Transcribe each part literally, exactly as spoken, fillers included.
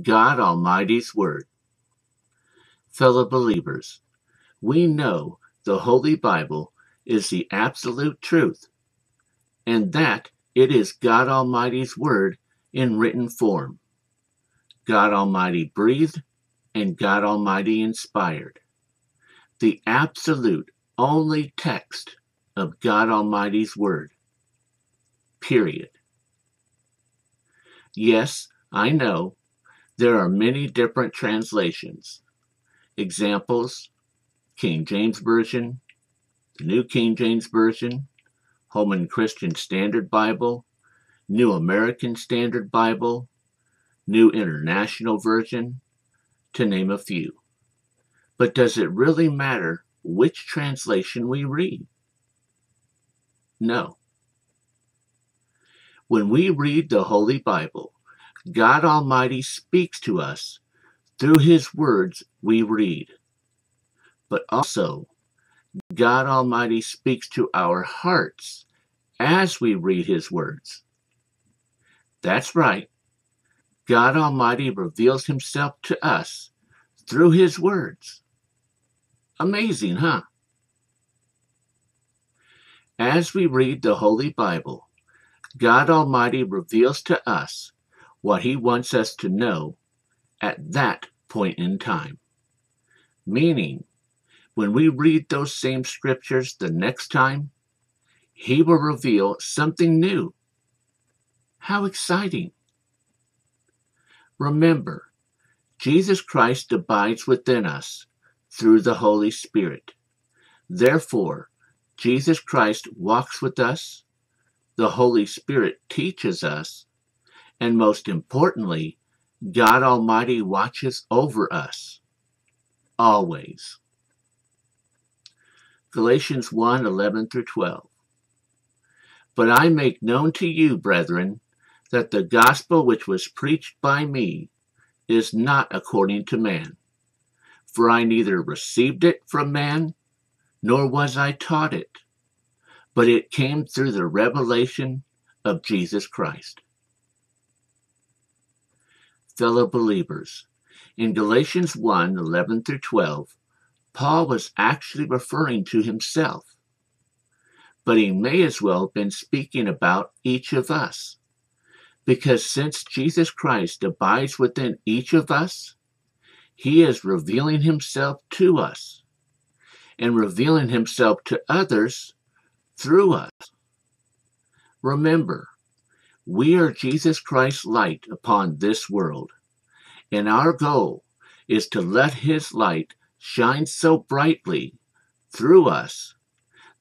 God Almighty's Word. Fellow believers, we know the Holy Bible is the absolute truth, and that it is God Almighty's Word in written form. God Almighty breathed and God Almighty inspired. The absolute only text of God Almighty's Word. Period. Yes, I know there are many different translations. Examples: King James Version, the New King James Version, Holman Christian Standard Bible, New American Standard Bible, New International Version, to name a few. But does it really matter which translation we read? No. When we read the Holy Bible, God Almighty speaks to us through His words we read. But also, God Almighty speaks to our hearts as we read His words. That's right. God Almighty reveals Himself to us through His words. Amazing, huh? As we read the Holy Bible, God Almighty reveals to us what He wants us to know at that point in time. Meaning, when we read those same scriptures the next time, He will reveal something new. How exciting! Remember, Jesus Christ abides within us through the Holy Spirit. Therefore, Jesus Christ walks with us, the Holy Spirit teaches us, and most importantly, God Almighty watches over us, always. Galatians one, eleven through twelve. But I make known to you, brethren, that the gospel which was preached by me is not according to man. For I neither received it from man, nor was I taught it, but it came through the revelation of Jesus Christ. Fellow believers, in Galatians one, eleven through twelve, Paul was actually referring to himself, but he may as well have been speaking about each of us. Because since Jesus Christ abides within each of us, He is revealing Himself to us and revealing Himself to others through us. Remember, we are Jesus Christ's light upon this world, and our goal is to let His light shine so brightly through us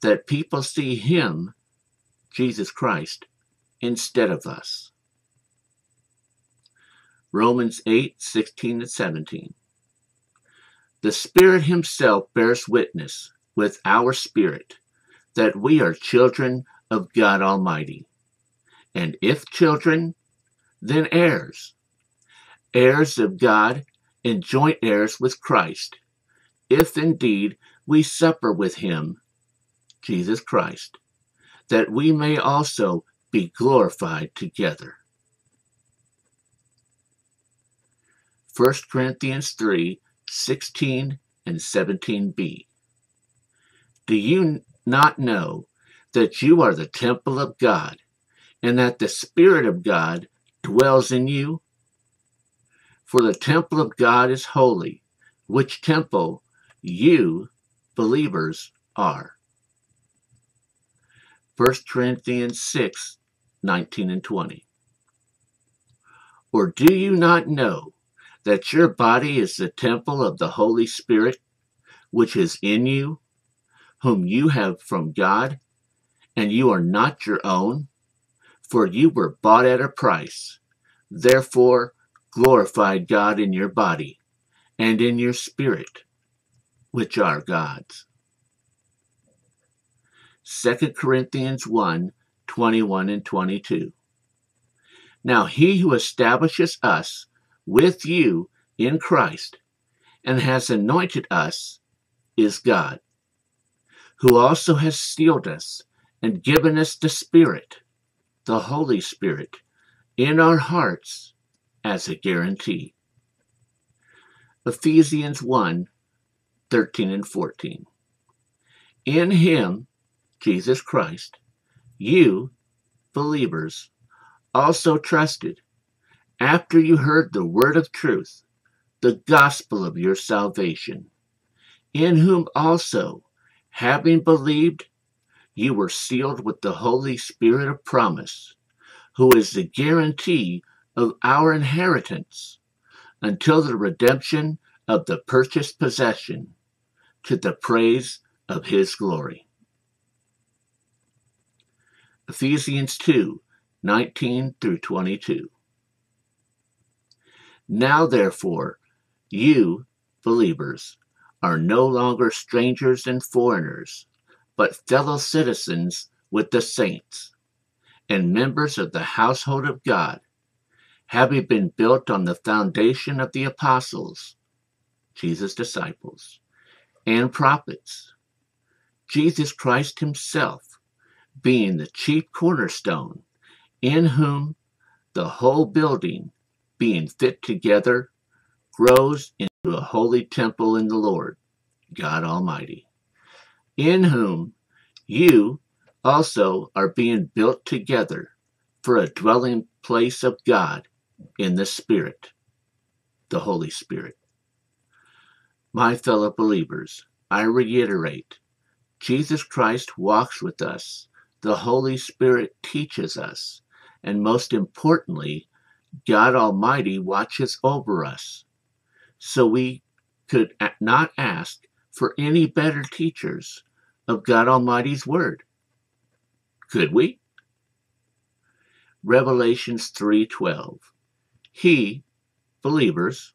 that people see Him, Jesus Christ, instead of us. Romans eight, sixteen and seventeen. The Spirit Himself bears witness with our spirit that we are children of God Almighty. And if children, then heirs, heirs of God and joint heirs with Christ, if indeed we suffer with Him, Jesus Christ, that we may also be glorified together. first Corinthians three, sixteen and seventeen b. Do you not know that you are the temple of God, and that the Spirit of God dwells in you? For the temple of God is holy, which temple you, believers, are. first Corinthians six, nineteen and twenty. Or do you not know that your body is the temple of the Holy Spirit, which is in you, whom you have from God, and you are not your own, for you were bought at a price. Therefore, glorify God in your body, and in your spirit, which are God's. second Corinthians one, twenty-one and twenty-two. Now He who establishes us with you in Christ, and has anointed us, is God, who also has sealed us and given us the Spirit, the Holy Spirit, in our hearts as a guarantee. Ephesians one, thirteen and fourteen. In him, Jesus Christ, you, believers, also trusted, after you heard the word of truth, the gospel of your salvation, in whom also, having believed, you were sealed with the Holy Spirit of promise, who is the guarantee of our inheritance, until the redemption of the purchased possession, to the praise of his glory. Ephesians two, nineteen through twenty-two. Now therefore, you, believers, are no longer strangers and foreigners, but fellow citizens with the saints, and members of the household of God, having been built on the foundation of the apostles, Jesus' disciples, and prophets, Jesus Christ himself being the chief cornerstone, in whom the whole building, being fit together, grows into a holy temple in the Lord, God Almighty, in whom you also are being built together for a dwelling place of God in the Spirit, the Holy Spirit. My fellow believers, I reiterate, Jesus Christ walks with us, the Holy Spirit teaches us, and most importantly, God Almighty watches over us. So we could not ask for any better teachers of God Almighty's Word. Could we? Revelations three twelve. He, believers,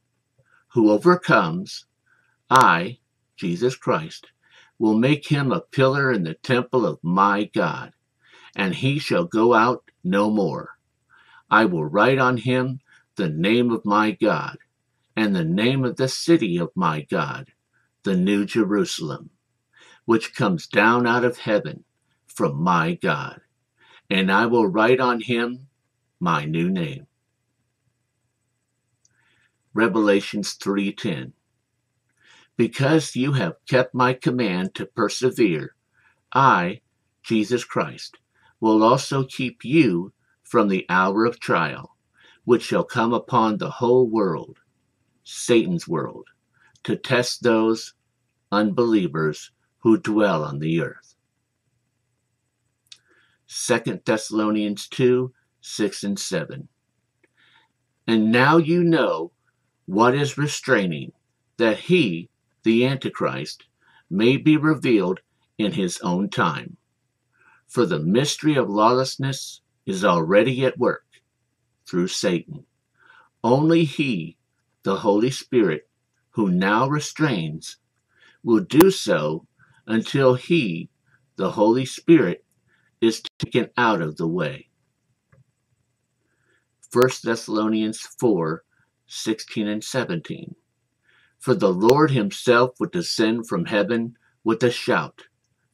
who overcomes, I, Jesus Christ, will make him a pillar in the temple of my God, and he shall go out no more. I will write on him the name of my God, and the name of the city of my God, the New Jerusalem, which comes down out of heaven from my God, and I will write on him my new name. Revelations three ten. Because you have kept my command to persevere, I, Jesus Christ, will also keep you from the hour of trial, which shall come upon the whole world, Satan's world, to test those unbelievers who dwell on the earth. Second Thessalonians two, six and seven. And now you know what is restraining, that he, the Antichrist, may be revealed in his own time. For the mystery of lawlessness is already at work through Satan. Only he, the Holy Spirit, who now restrains, will do so until he, the Holy Spirit, is taken out of the way. First Thessalonians four, sixteen and seventeen. For the Lord himself would descend from heaven with a shout,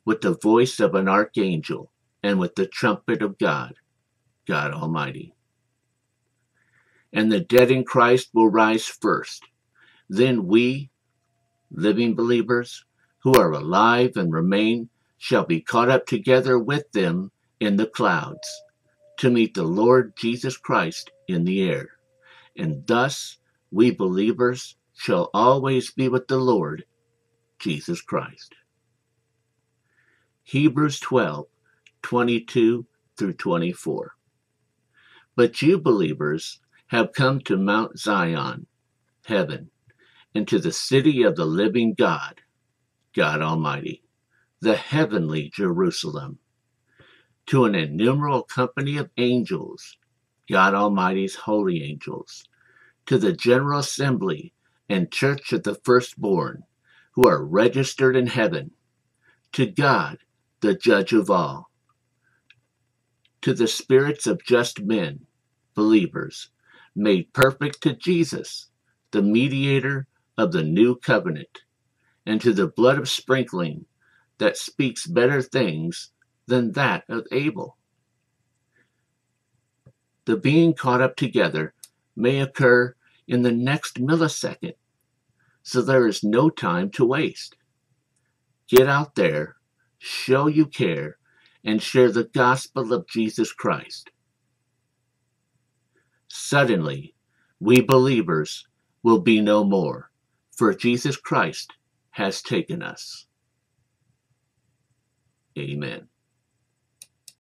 with the voice of an archangel, and with the trumpet of God, God Almighty. And the dead in Christ will rise first. Then we, living believers, who are alive and remain, shall be caught up together with them in the clouds, to meet the Lord Jesus Christ in the air. And thus, we believers shall always be with the Lord, Jesus Christ. Hebrews twelve, twenty-two through twenty-four. But you believers have come to Mount Zion, heaven, and to the city of the living God, God Almighty, the heavenly Jerusalem, to an innumerable company of angels, God Almighty's holy angels, to the general assembly and church of the firstborn, who are registered in heaven, to God, the judge of all, to the spirits of just men, believers, made perfect, to Jesus, the mediator of the new covenant, and to the blood of sprinkling that speaks better things than that of Abel. The being caught up together may occur in the next millisecond, So there is no time to waste. Get out there, show you care, and share the gospel of Jesus Christ. Suddenly, we believers will be no more, for Jesus Christ has taken us. Amen.